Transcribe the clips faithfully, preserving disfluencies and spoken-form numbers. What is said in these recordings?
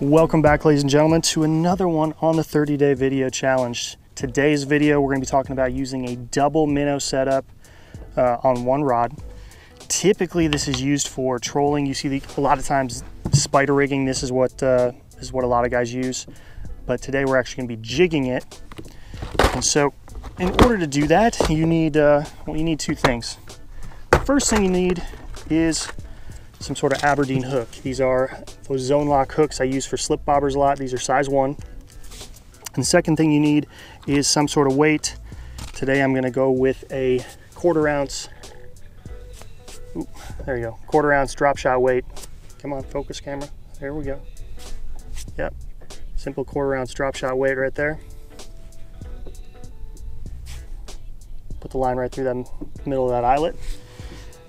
Welcome back, ladies and gentlemen, to another one on the thirty day video challenge. Today's video, we're going to be talking about using a double minnow setup uh, on one rod. Typically, this is used for trolling. You see the, a lot of times spider rigging. This is what uh, this is what a lot of guys use. But today, we're actually going to be jigging it. And so, in order to do that, you need uh, well, you need two things. The first thing you need is some sort of Aberdeen hook. These are those zone lock hooks I use for slip bobbers a lot. These are size one. And the second thing you need is some sort of weight. Today I'm gonna go with a quarter ounce, ooh, there you go, quarter ounce drop shot weight. Come on, focus camera, there we go. Yep, simple quarter ounce drop shot weight right there. Put the line right through the middle of that eyelet.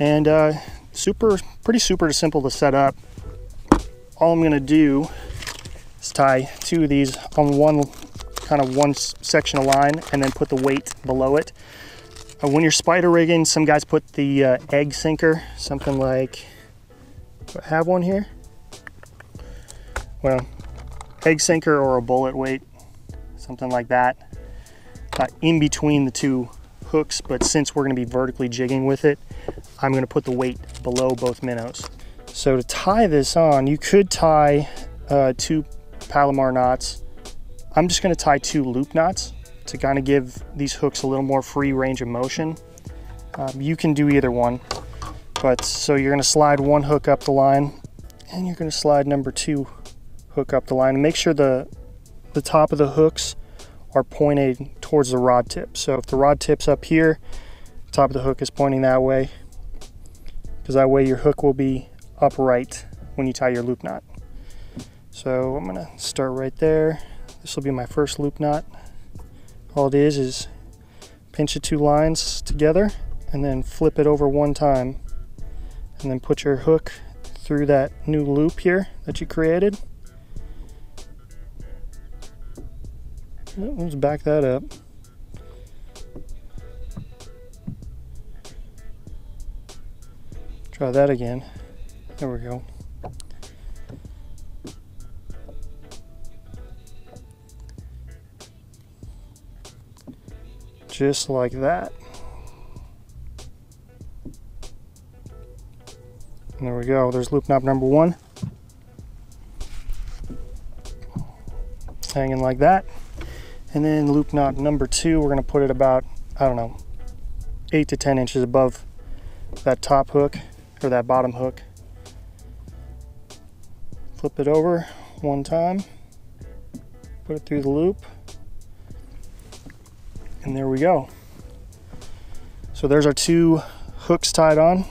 And uh, super, pretty super simple to set up. All I'm gonna do is tie two of these on one, kind of one section of line, and then put the weight below it. Uh, when you're spider rigging, some guys put the uh, egg sinker, something like, do I have one here? Well, egg sinker or a bullet weight, something like that, uh, in between the two hooks, but since we're gonna be vertically jigging with it, I'm gonna put the weight below both minnows. So to tie this on, you could tie uh, two Palomar knots. I'm just gonna tie two loop knots to kind of give these hooks a little more free range of motion. Um, you can do either one, but so you're gonna slide one hook up the line and you're gonna slide number two hook up the line, and make sure the, the top of the hooks are pointed towards the rod tip. So if the rod tip's up here, top of the hook is pointing that way, because that way your hook will be upright when you tie your loop knot. So I'm gonna start right there. This will be my first loop knot. All it is is pinch the two lines together and then flip it over one time, and then put your hook through that new loop here that you created. Let's back that up. Try that again. There we go. Just like that. And there we go. There's loop knot number one. Hanging like that. And then loop knot number two, we're gonna put it about, I don't know, eight to ten inches above that top hook, or that bottom hook. Flip it over one time, put it through the loop, and there we go. So there's our two hooks tied on.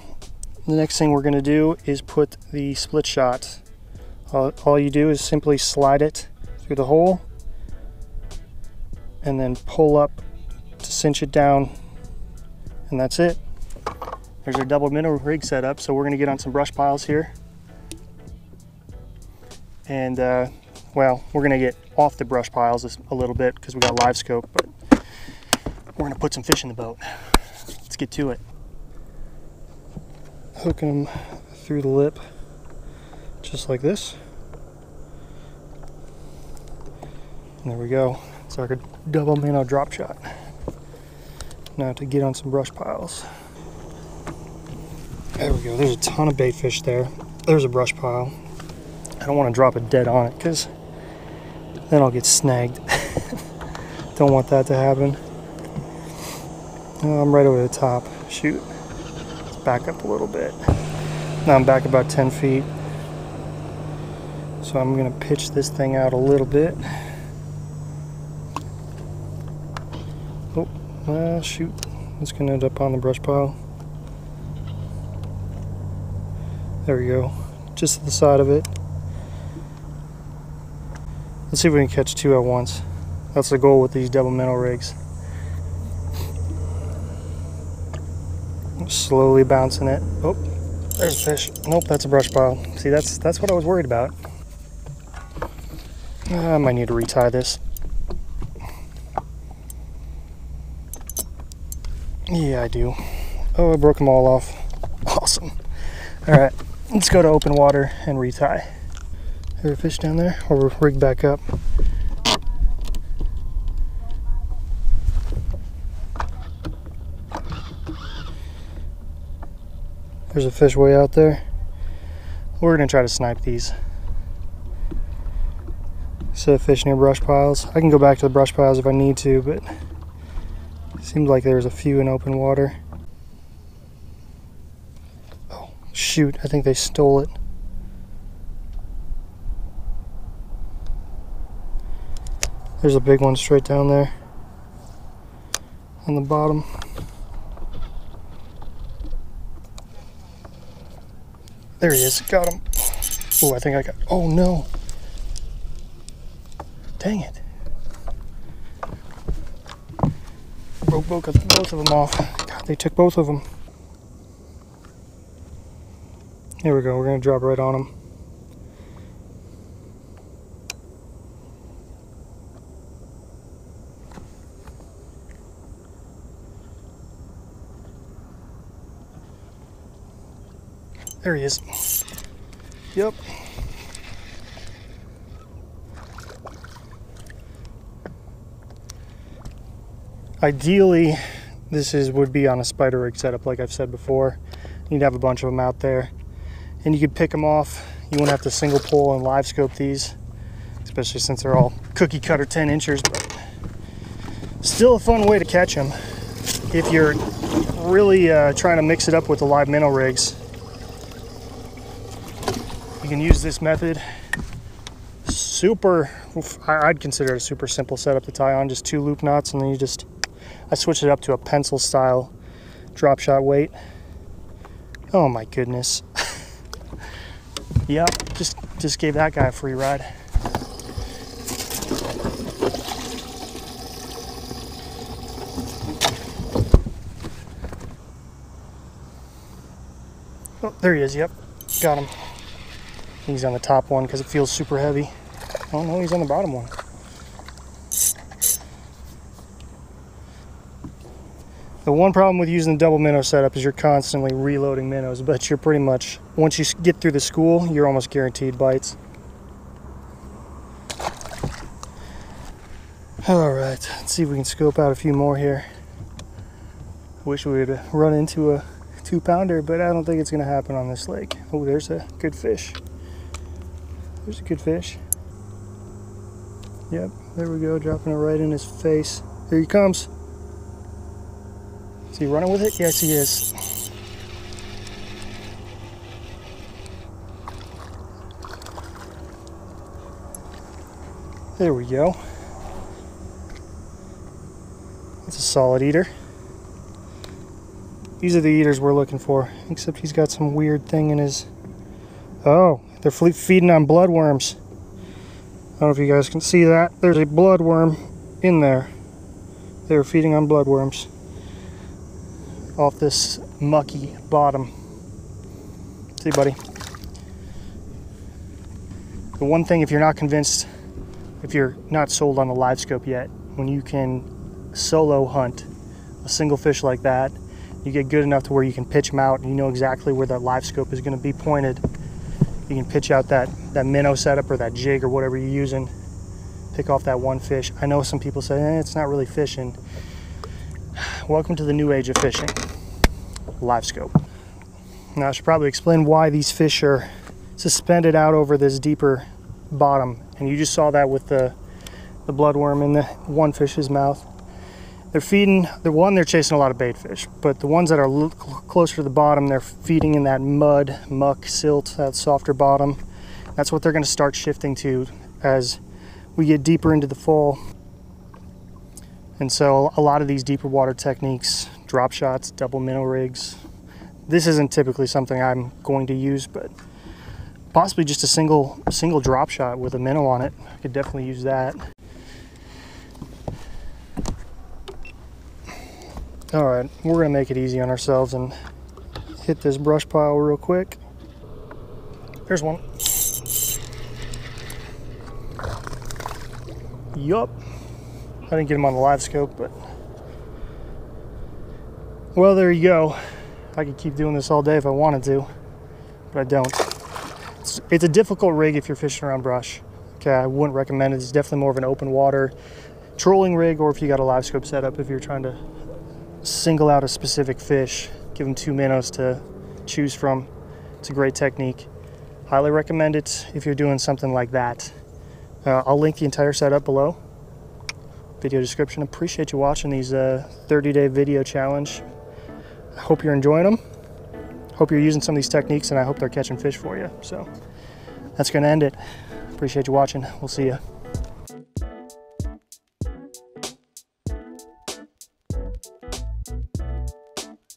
The next thing we're gonna do is put the split shot. All, all you do is simply slide it through the hole and then pull up to cinch it down, and that's it. There's our double minnow rig setup. So we're gonna get on some brush piles here. And uh, well, we're gonna get off the brush piles a little bit because we got Livescope, but we're gonna put some fish in the boat. Let's get to it. Hooking them through the lip, just like this. And there we go. It's like a double minnow drop shot. Now to get on some brush piles. There we go, there's a ton of bait fish there. There's a brush pile. I don't want to drop it dead on it because then I'll get snagged. Don't want that to happen. Oh, I'm right over the top. Shoot. Let's back up a little bit. Now I'm back about ten feet. So I'm going to pitch this thing out a little bit. Oh, uh, shoot. It's going to end up on the brush pile. There we go, just to the side of it. Let's see if we can catch two at once. That's the goal with these double minnow rigs. Slowly bouncing it. Oh, there's a fish. Nope, that's a brush pile. See, that's that's what I was worried about. I might need to retie this. Yeah, I do. Oh, I broke them all off. awesome. All right, let's go to open water and retie. Is there a fish down there? Or we'll rig back up. There's a fish way out there. We're gonna try to snipe these. Set a fish near brush piles. I can go back to the brush piles if I need to, but it seems like there's a few in open water. Oh, shoot, I think they stole it. There's a big one straight down there on the bottom. There he is, got him. Oh, I think I got, oh no. Dang it. Broke both of, both of them off. God, they took both of them. There we go, we're gonna drop right on them. There he is. Yep. Ideally, this is would be on a spider rig setup, like I've said before. You'd have a bunch of them out there, and you could pick them off. You won't have to single pull and live scope these, especially since they're all cookie cutter ten inchers. But still a fun way to catch them if you're really uh, trying to mix it up with the live minnow rigs. You can use this method. Super, I'd consider it a super simple setup to tie on, just two loop knots, and then you just, I switched it up to a pencil style drop shot weight. Oh my goodness. Yep, just, just gave that guy a free ride. Oh, there he is, yep, got him. He's on the top one because it feels super heavy. Oh no, he's on the bottom one. The one problem with using the double minnow setup is you're constantly reloading minnows, but you're pretty much, once you get through the school, you're almost guaranteed bites. All right, let's see if we can scope out a few more here. Wish we would run into a two pounder, but I don't think it's gonna happen on this lake. Oh, there's a good fish. There's a good fish. Yep, there we go, dropping it right in his face. Here he comes. Is he running with it? Yes, he is. There we go. That's a solid eater. These are the eaters we're looking for, except he's got some weird thing in his... Oh! They're feeding on bloodworms. I don't know if you guys can see that. There's a bloodworm in there. They were feeding on bloodworms off this mucky bottom. See, buddy. The one thing, if you're not convinced, if you're not sold on the live scope yet, when you can solo hunt a single fish like that, you get good enough to where you can pitch them out and you know exactly where that live scope is going to be pointed. You can pitch out that, that minnow setup or that jig or whatever you're using, pick off that one fish. I know some people say, eh, it's not really fishing. Welcome to the new age of fishing, live scope. Now I should probably explain why these fish are suspended out over this deeper bottom. And you just saw that with the, the bloodworm in the one fish's mouth. They're feeding, the one, they're chasing a lot of bait fish, but the ones that are l closer to the bottom, they're feeding in that mud, muck, silt, that softer bottom. That's what they're gonna start shifting to as we get deeper into the fall. And so a lot of these deeper water techniques, drop shots, double minnow rigs, this isn't typically something I'm going to use, but possibly just a single, single drop shot with a minnow on it. I could definitely use that. All right, we're gonna make it easy on ourselves and hit this brush pile real quick. There's one. Yup. I didn't get him on the live scope, but... Well, there you go. I could keep doing this all day if I wanted to, but I don't. It's, it's a difficult rig if you're fishing around brush. Okay, I wouldn't recommend it. It's definitely more of an open water trolling rig, or if you got a live scope setup, if you're trying to single out a specific fish, give them two minnows to choose from. It's a great technique. Highly recommend it if you're doing something like that. Uh, I'll link the entire setup below. Video description. Appreciate you watching these uh, thirty day video challenge. I hope you're enjoying them. Hope you're using some of these techniques, and I hope they're catching fish for you. So that's going to end it. Appreciate you watching. We'll see you.